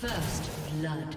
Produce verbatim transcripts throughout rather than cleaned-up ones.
First blood.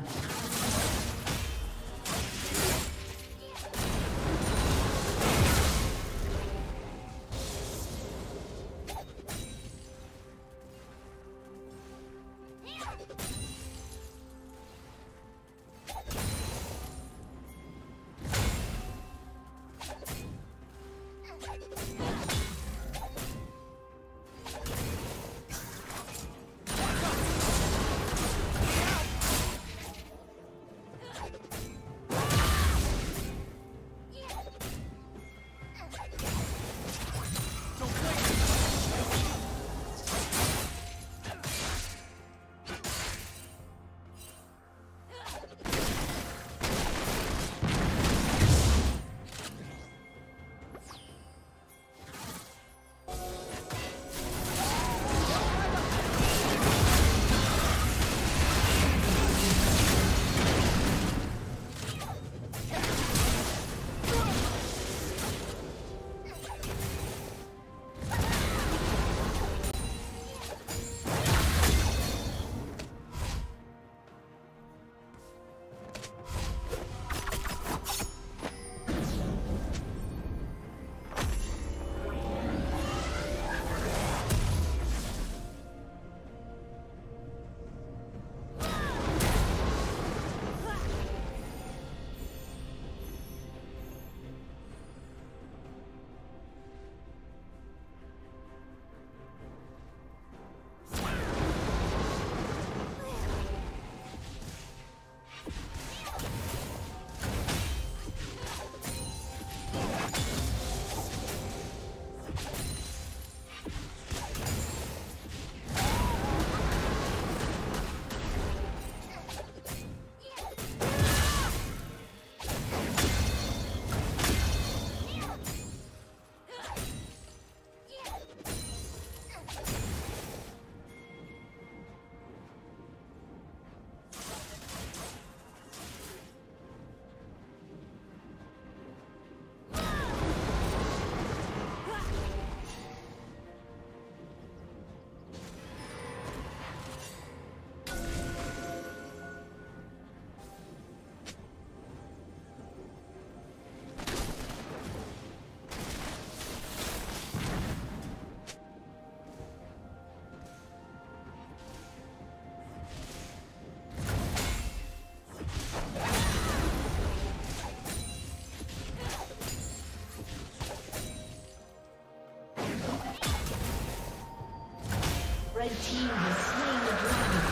Red team has slain the dragon.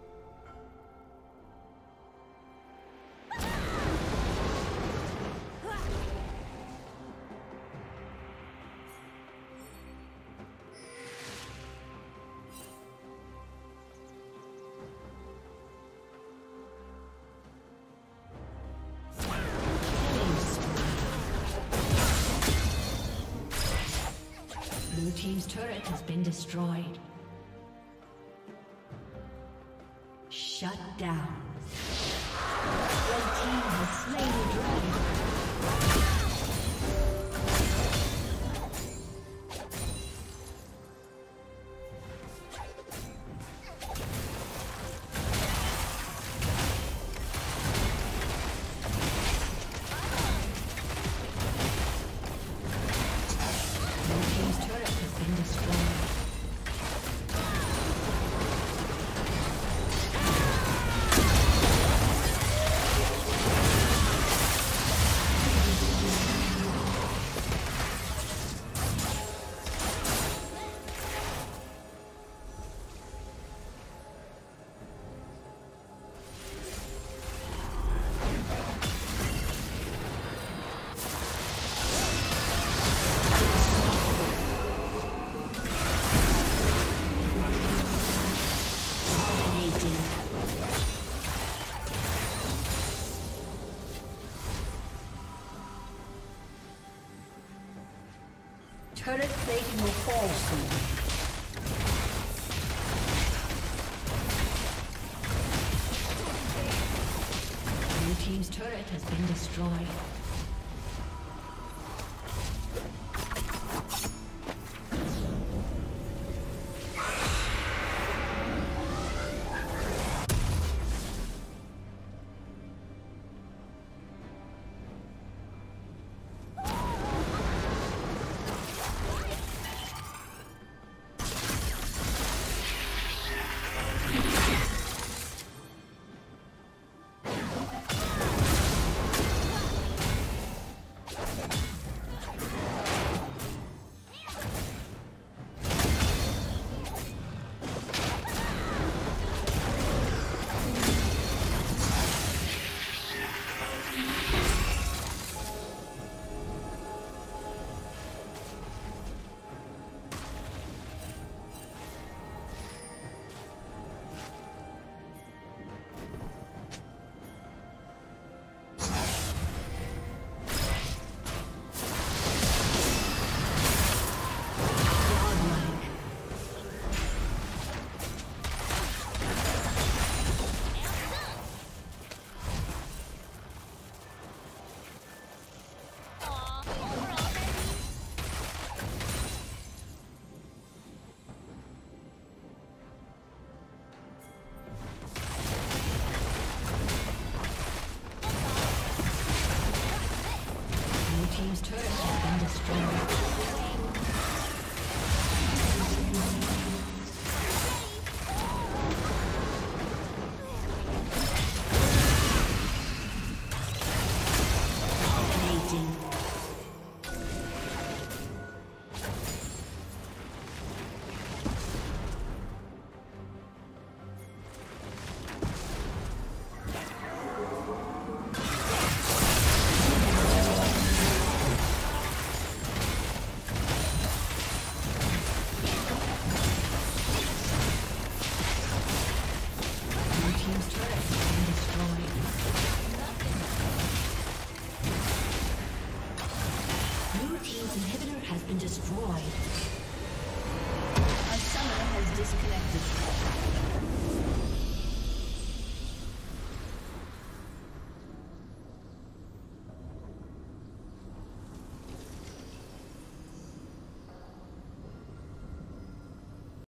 has been destroyed. Blue team's turret has been destroyed. Shut down. Red team has slain the dragon. Red team's turret has been destroyed. Current plating will fall soon. Blue team's turret has been destroyed.